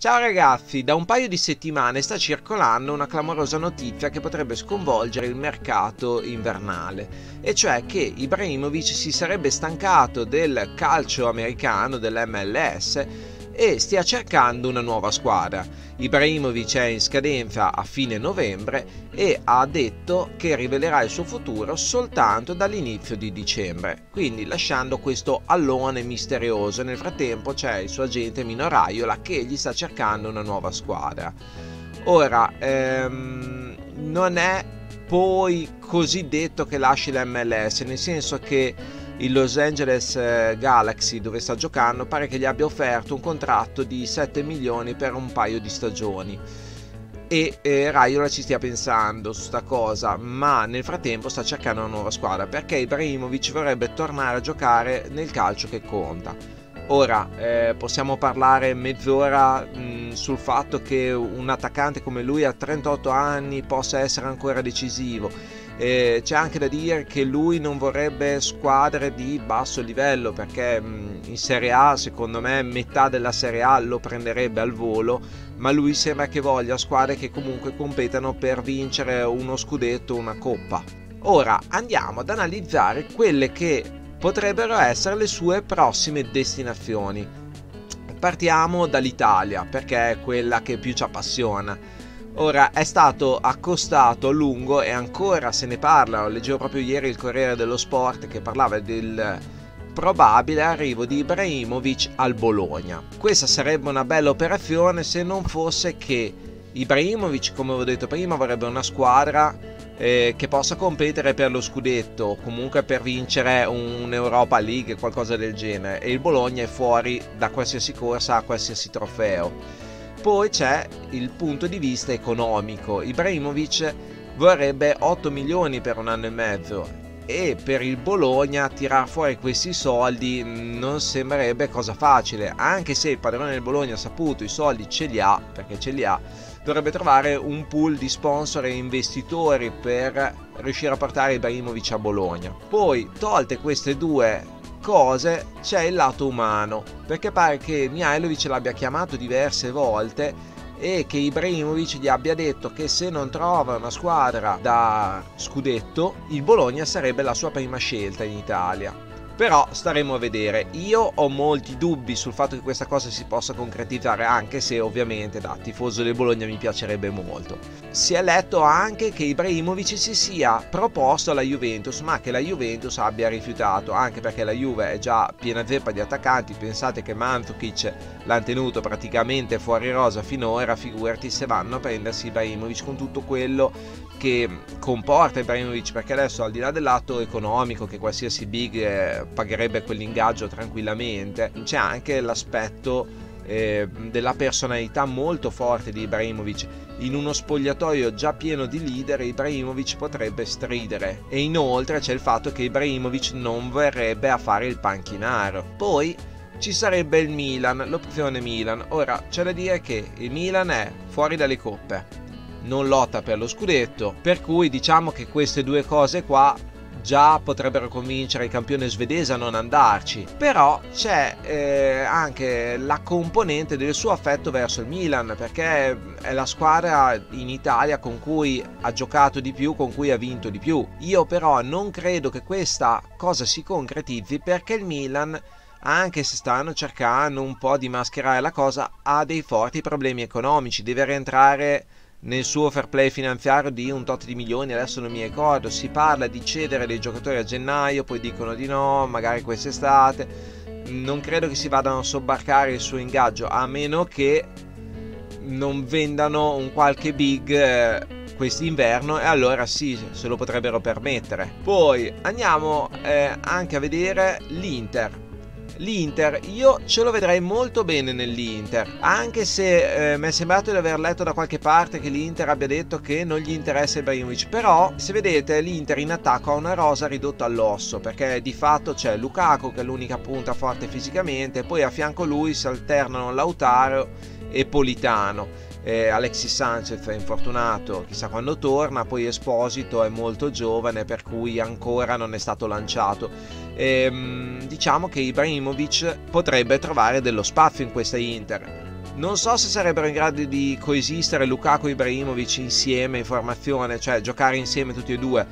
Ciao ragazzi, da un paio di settimane sta circolando una clamorosa notizia che potrebbe sconvolgere il mercato invernale, e cioè che Ibrahimovic si sarebbe stancato del calcio americano, dell'MLS, e stia cercando una nuova squadra. Ibrahimovic è in scadenza a fine novembre e ha detto che rivelerà il suo futuro soltanto dall'inizio di dicembre, quindi lasciando questo allone misterioso. Nel frattempo c'è il suo agente Mino Raiola che gli sta cercando una nuova squadra. Ora, non è poi così detto che lasci l'MLS, nel senso che il Los Angeles Galaxy, dove sta giocando, pare che gli abbia offerto un contratto di 7 milioni per un paio di stagioni e Raiola ci stia pensando su sta cosa, ma nel frattempo sta cercando una nuova squadra perché Ibrahimovic vorrebbe tornare a giocare nel calcio che conta. Ora, possiamo parlare mezz'ora sul fatto che un attaccante come lui a 38 anni possa essere ancora decisivo. C'è anche da dire che lui non vorrebbe squadre di basso livello, perché in Serie A, secondo me, metà della Serie A lo prenderebbe al volo, ma lui sembra che voglia squadre che comunque competano per vincere uno scudetto o una coppa. Ora andiamo ad analizzare quelle che potrebbero essere le sue prossime destinazioni. Partiamo dall'Italia, perché è quella che più ci appassiona. Ora, è stato accostato a lungo e ancora se ne parla. Leggevo proprio ieri il Corriere dello Sport che parlava del probabile arrivo di Ibrahimovic al Bologna. Questa sarebbe una bella operazione se non fosse che Ibrahimovic, come avevo detto prima, vorrebbe una squadra che possa competere per lo scudetto o comunque per vincere un'Europa League, qualcosa del genere, e il Bologna è fuori da qualsiasi corsa a qualsiasi trofeo. Poi c'è il punto di vista economico. Ibrahimovic vorrebbe 8 milioni per un anno e mezzo e per il Bologna tirar fuori questi soldi non sembrerebbe cosa facile, anche se il padrone del Bologna ha saputo i soldi ce li ha, perché ce li ha. Dovrebbe trovare un pool di sponsor e investitori per riuscire a portare Ibrahimovic a Bologna. Poi, tolte queste due cose, c'è il lato umano, perché pare che Mihajlović l'abbia chiamato diverse volte e che Ibrahimovic gli abbia detto che se non trova una squadra da scudetto il Bologna sarebbe la sua prima scelta in Italia. Però staremo a vedere. Io ho molti dubbi sul fatto che questa cosa si possa concretizzare, anche se ovviamente da tifoso del Bologna mi piacerebbe molto. Si è letto anche che Ibrahimovic si sia proposto alla Juventus, ma che la Juventus abbia rifiutato, anche perché la Juve è già piena zeppa di attaccanti. Pensate che Mandzukic l'hanno tenuto praticamente fuori rosa finora, figurati se vanno a prendersi Ibrahimovic con tutto quello che comporta Ibrahimovic, perché adesso, al di là del lato economico, che qualsiasi big pagherebbe quell'ingaggio tranquillamente, c'è anche l'aspetto della personalità molto forte di Ibrahimovic. In uno spogliatoio già pieno di leader Ibrahimovic potrebbe stridere, e inoltre c'è il fatto che Ibrahimovic non verrebbe a fare il panchinaro. Poi ci sarebbe il Milan, l'opzione Milan. Ora c'è da dire che il Milan è fuori dalle coppe, non lotta per lo scudetto, per cui diciamo che queste due cose qua già potrebbero convincere il campione svedese a non andarci. Però c'è anche la componente del suo affetto verso il Milan, perché è la squadra in Italia con cui ha giocato di più, con cui ha vinto di più. Io però non credo che questa cosa si concretizzi, perché il Milan, anche se stanno cercando un po' di mascherare la cosa, ha dei forti problemi economici. Deve rientrare nel suo fair play finanziario di un tot di milioni, adesso non mi ricordo. Si parla di cedere dei giocatori a gennaio, poi dicono di no, magari quest'estate. Non credo che si vadano a sobbarcare il suo ingaggio, a meno che non vendano un qualche big quest'inverno, e allora sì, se lo potrebbero permettere. Poi andiamo anche a vedere l'Inter. L'Inter, io ce lo vedrei molto bene nell'Inter, anche se mi è sembrato di aver letto da qualche parte che l'Inter abbia detto che non gli interessa Ibrahimovic. Però se vedete, l'Inter in attacco ha una rosa ridotta all'osso, perché di fatto c'è Lukaku, che è l'unica punta forte fisicamente, poi a fianco lui si alternano Lautaro e Politano. Alexis Sanchez è infortunato, chissà quando torna. Poi Esposito è molto giovane, per cui ancora non è stato lanciato. Diciamo che Ibrahimovic potrebbe trovare dello spazio in questa Inter. Non so se sarebbero in grado di coesistere Lukaku e Ibrahimovic insieme in formazione, cioè giocare insieme tutti e due.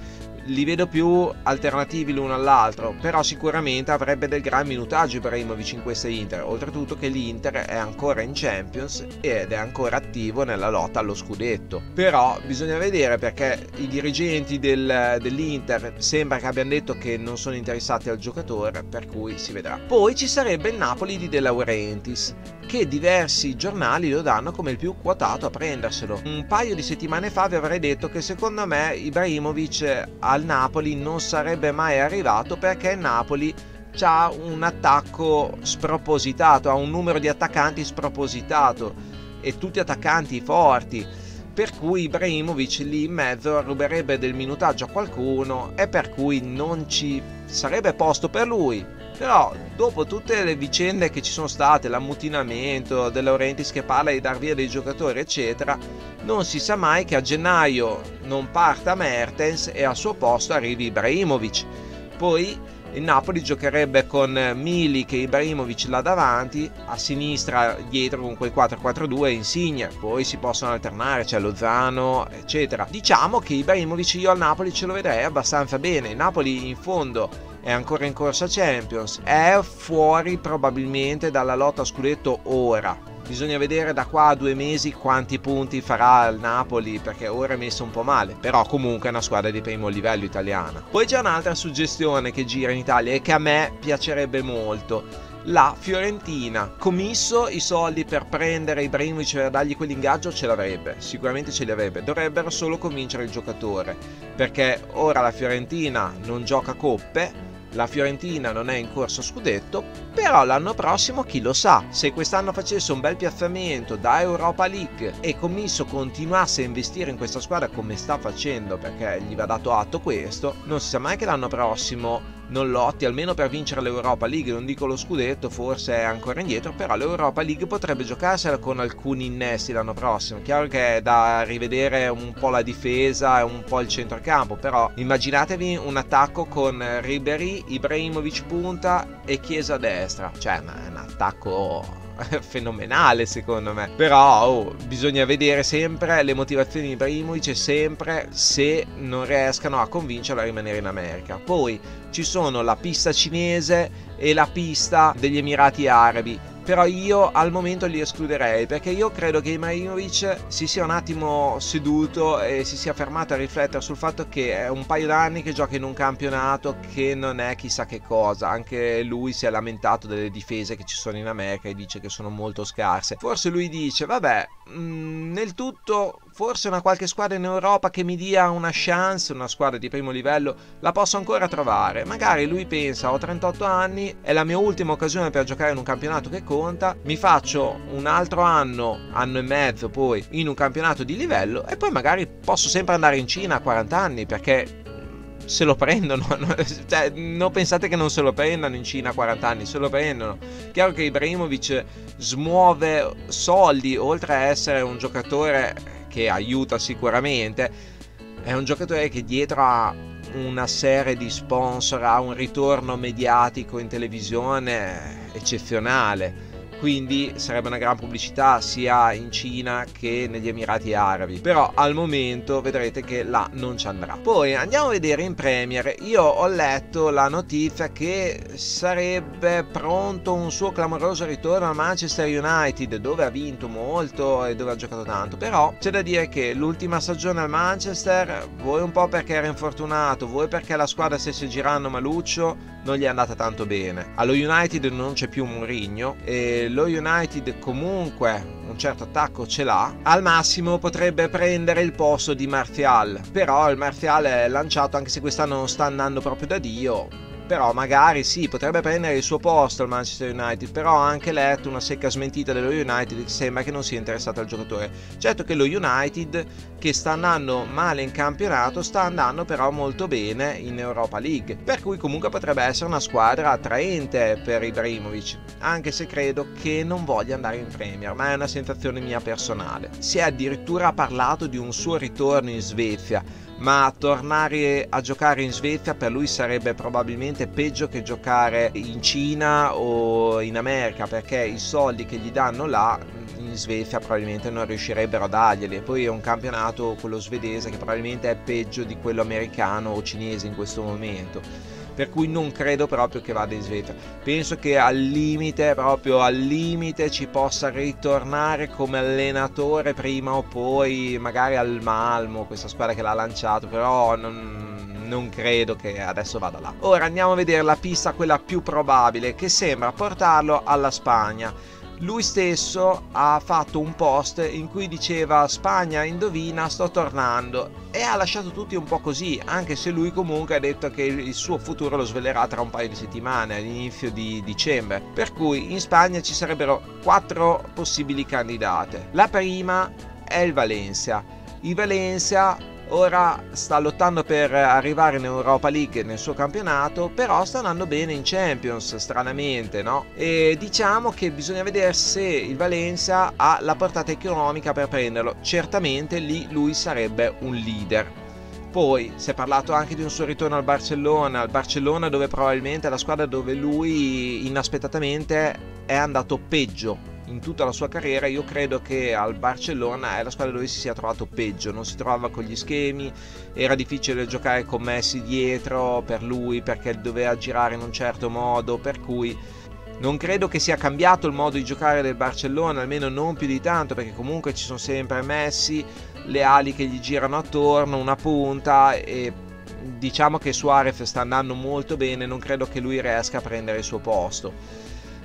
Li vedo più alternativi l'uno all'altro, però sicuramente avrebbe del gran minutaggio Ibrahimovic in questa Inter, oltretutto che l'Inter è ancora in Champions ed è ancora attivo nella lotta allo scudetto. Però bisogna vedere, perché i dirigenti dell'Inter sembra che abbiano detto che non sono interessati al giocatore, per cui si vedrà. Poi ci sarebbe il Napoli di De Laurentiis, che diversi giornali lo danno come il più quotato a prenderselo. Un paio di settimane fa vi avrei detto che secondo me Ibrahimovic al Napoli non sarebbe mai arrivato, perché Napoli ha un attacco spropositato, ha un numero di attaccanti spropositato e tutti attaccanti forti, per cui Ibrahimovic lì in mezzo ruberebbe del minutaggio a qualcuno e per cui non ci sarebbe posto per lui. Però dopo tutte le vicende che ci sono state, l'ammutinamento, De Laurentiis che parla di dar via dei giocatori eccetera, non si sa mai che a gennaio non parta Mertens e al suo posto arrivi Ibrahimovic. Poi il Napoli giocherebbe con Milik e Ibrahimovic là davanti, a sinistra dietro con quel 4-4-2 Insigne, poi si possono alternare, c'è Lozano eccetera. Diciamo che Ibrahimovic io al Napoli ce lo vedrei abbastanza bene. Il Napoli in fondo è ancora in corsa Champions, è fuori probabilmente dalla lotta a scudetto ora. Bisogna vedere da qua a 2 mesi quanti punti farà il Napoli, perché ora è messo un po' male, però comunque è una squadra di primo livello italiana. Poi c'è un'altra suggestione che gira in Italia e che a me piacerebbe molto: la Fiorentina. Commisso i soldi per prendere Ibrahimovic e dargli quell'ingaggio ce l'avrebbe, sicuramente ce li avrebbe, dovrebbero solo convincere il giocatore, perché ora la Fiorentina non gioca coppe, la Fiorentina non è in corsa scudetto, però l'anno prossimo chi lo sa. Se quest'anno facesse un bel piazzamento da Europa League e Commisso continuasse a investire in questa squadra come sta facendo, perché gli va dato atto questo, non si sa mai che l'anno prossimo non lotti almeno per vincere l'Europa League. Non dico lo scudetto, forse è ancora indietro, però l'Europa League potrebbe giocarsela con alcuni innesti l'anno prossimo. Chiaro che è da rivedere un po' la difesa e un po' il centrocampo, però immaginatevi un attacco con Ribéry, Ibrahimovic punta e Chiesa a destra, cioè è un attacco fenomenale secondo me. Però bisogna vedere sempre le motivazioni di Ibrahimovic e sempre se non riescano a convincerlo a rimanere in America. Poi ci sono la pista cinese e la pista degli Emirati Arabi, però io al momento li escluderei, perché io credo che Ibrahimovic si sia un attimo seduto e si sia fermato a riflettere sul fatto che è un paio d'anni che gioca in un campionato che non è chissà che cosa. Anche lui si è lamentato delle difese che ci sono in America e dice che sono molto scarse. Forse lui dice vabbè, nel tutto forse una qualche squadra in Europa che mi dia una chance, una squadra di primo livello, la posso ancora trovare. Magari lui pensa ho 38 anni, è la mia ultima occasione per giocare in un campionato che conta, mi faccio un altro anno e mezzo poi in un campionato di livello e poi magari posso sempre andare in Cina a 40 anni, perché se lo prendono, cioè, non pensate che non se lo prendano in Cina a 40 anni, se lo prendono. Chiaro che Ibrahimovic smuove soldi, oltre a essere un giocatore che aiuta sicuramente, è un giocatore che dietro ha una serie di sponsor, ha un ritorno mediatico in televisione eccezionale, quindi sarebbe una gran pubblicità sia in Cina che negli Emirati Arabi. Però al momento vedrete che là non ci andrà. Poi andiamo a vedere in Premier. Io ho letto la notizia che sarebbe pronto un suo clamoroso ritorno a Manchester United, dove ha vinto molto e dove ha giocato tanto. Però c'è da dire che l'ultima stagione al Manchester, vuoi un po' perché era infortunato, vuoi perché la squadra stesse girando maluccio, non gli è andata tanto bene. Allo United non c'è più Mourinho e lo United comunque un certo attacco ce l'ha, al massimo potrebbe prendere il posto di Martial, però il Martial è lanciato, anche se quest'anno non sta andando proprio da Dio, però magari sì, potrebbe prendere il suo posto al Manchester United. Però ho anche letto una secca smentita dello United, che sembra che non sia interessato al giocatore. Certo che lo United, che sta andando male in campionato, sta andando però molto bene in Europa League, per cui comunque potrebbe essere una squadra attraente per Ibrahimovic, anche se credo che non voglia andare in Premier, ma è una sensazione mia personale. Si è addirittura parlato di un suo ritorno in Svezia, ma tornare a giocare in Svezia per lui sarebbe probabilmente peggio che giocare in Cina o in America, perché i soldi che gli danno là in Svezia probabilmente non riuscirebbero a darglieli. Poi è un campionato, quello svedese, che probabilmente è peggio di quello americano o cinese in questo momento, per cui non credo proprio che vada in Svezia. Penso che al limite, proprio al limite, ci possa ritornare come allenatore prima o poi, magari al Malmo, questa squadra che l'ha lanciato, però non credo che adesso vada là. Ora andiamo a vedere la pista, quella più probabile, che sembra portarlo alla Spagna. Lui stesso ha fatto un post in cui diceva: Spagna, indovina, sto tornando, e ha lasciato tutti un po' così, anche se lui comunque ha detto che il suo futuro lo svelerà tra un paio di settimane, all'inizio di dicembre, per cui in Spagna ci sarebbero 4 possibili candidate. La prima è il Valencia. Il Valencia ora sta lottando per arrivare in Europa League nel suo campionato, però sta andando bene in Champions, stranamente, no? E diciamo che bisogna vedere se il Valencia ha la portata economica per prenderlo. Certamente lì lui sarebbe un leader. Poi si è parlato anche di un suo ritorno al Barcellona dove probabilmente è la squadra dove lui inaspettatamente è andato peggio in tutta la sua carriera. Io credo che al Barcellona è la squadra dove si sia trovato peggio, non si trovava con gli schemi, era difficile giocare con Messi dietro per lui perché doveva girare in un certo modo, per cui non credo che sia cambiato il modo di giocare del Barcellona, almeno non più di tanto, perché comunque ci sono sempre Messi, le ali che gli girano attorno, una punta, e diciamo che Suarez sta andando molto bene, non credo che lui riesca a prendere il suo posto,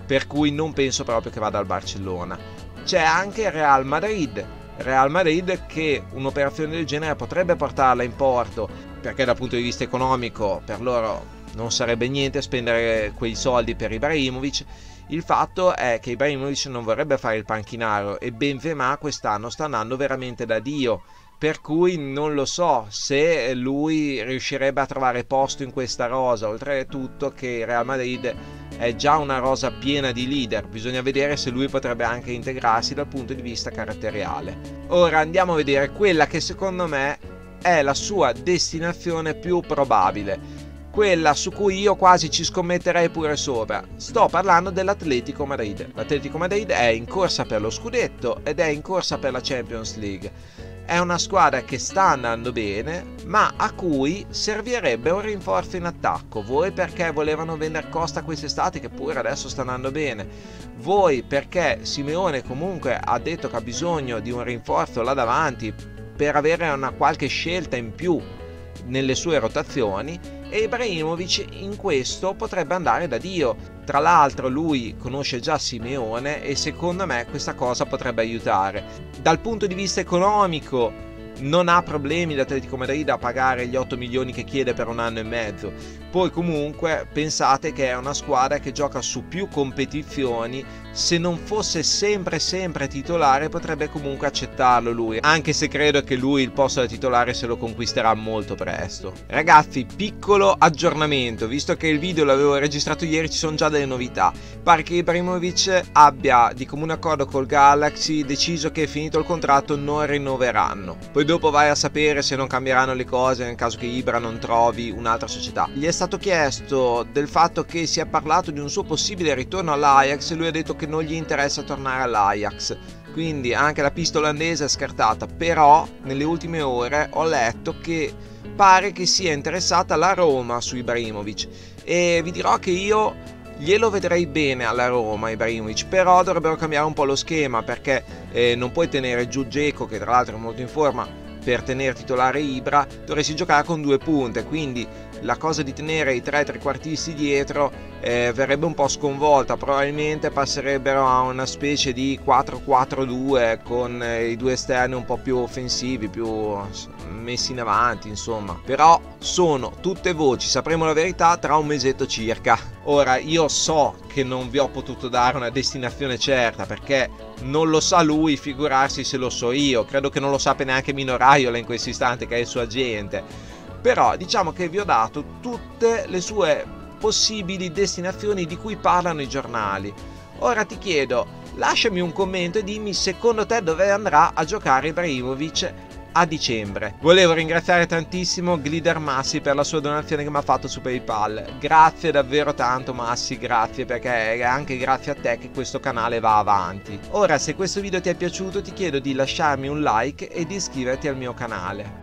per cui non penso proprio che vada al Barcellona. C'è anche Real Madrid. Real Madrid che un'operazione del genere potrebbe portarla in porto, perché dal punto di vista economico per loro non sarebbe niente spendere quei soldi per Ibrahimovic. Il fatto è che Ibrahimovic non vorrebbe fare il panchinaro e Benzema quest'anno sta andando veramente da Dio, per cui non lo so se lui riuscirebbe a trovare posto in questa rosa, oltretutto che il Real Madrid è già una rosa piena di leader, bisogna vedere se lui potrebbe anche integrarsi dal punto di vista caratteriale. Ora andiamo a vedere quella che secondo me è la sua destinazione più probabile, quella su cui io quasi ci scommetterei pure sopra. Sto parlando dell'Atletico Madrid. L'Atletico Madrid è in corsa per lo scudetto ed è in corsa per la Champions League. È una squadra che sta andando bene, ma a cui servirebbe un rinforzo in attacco. Voi perché volevano vendere Costa quest'estate, che pure adesso sta andando bene. Voi perché Simeone comunque ha detto che ha bisogno di un rinforzo là davanti per avere una qualche scelta in più nelle sue rotazioni. E Ibrahimovic in questo potrebbe andare da Dio. Tra l'altro lui conosce già Simeone e secondo me questa cosa potrebbe aiutare. Dal punto di vista economico non ha problemi l'Atletico Madrid a pagare gli 8 milioni che chiede per un anno e mezzo. Poi comunque pensate che è una squadra che gioca su più competizioni, se non fosse sempre titolare potrebbe comunque accettarlo lui, anche se credo che lui il posto da titolare se lo conquisterà molto presto. Ragazzi, piccolo aggiornamento, visto che il video l'avevo registrato ieri, ci sono già delle novità. Pare che Ibrahimovic abbia di comune accordo col Galaxy deciso che finito il contratto non rinnoveranno. Poi dopo vai a sapere se non cambieranno le cose nel caso che Ibra non trovi un'altra società. Gli è stato chiesto del fatto che si è parlato di un suo possibile ritorno all'Ajax e lui ha detto che non gli interessa tornare all'Ajax, quindi anche la pista olandese è scartata. Però nelle ultime ore ho letto che pare che sia interessata la Roma su Ibrahimovic, e vi dirò che io glielo vedrei bene alla Roma Ibrahimovic, però dovrebbero cambiare un po' lo schema, perché non puoi tenere giù Dzeko, che tra l'altro è molto in forma, per tenere titolare Ibra. Dovresti giocare con 2 punte, quindi la cosa di tenere i 3 trequartisti dietro verrebbe un po' sconvolta. Probabilmente passerebbero a una specie di 4-4-2 con i 2 esterni un po' più offensivi, più messi in avanti, insomma. Però sono tutte voci, sapremo la verità tra un mesetto circa. Ora io so che non vi ho potuto dare una destinazione certa perché non lo sa lui, figurarsi se lo so io. Credo che non lo sappia neanche Mino Raiola in questo istante, che è il suo agente. Però diciamo che vi ho dato tutte le sue possibili destinazioni di cui parlano i giornali. Ora ti chiedo, lasciami un commento e dimmi secondo te dove andrà a giocare Ibrahimovic a dicembre. Volevo ringraziare tantissimo Glider Massi per la sua donazione che mi ha fatto su PayPal. Grazie davvero tanto Massi, grazie, perché è anche grazie a te che questo canale va avanti. Ora, se questo video ti è piaciuto, ti chiedo di lasciarmi un like e di iscriverti al mio canale.